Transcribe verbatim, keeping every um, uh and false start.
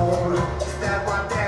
home. Is that why they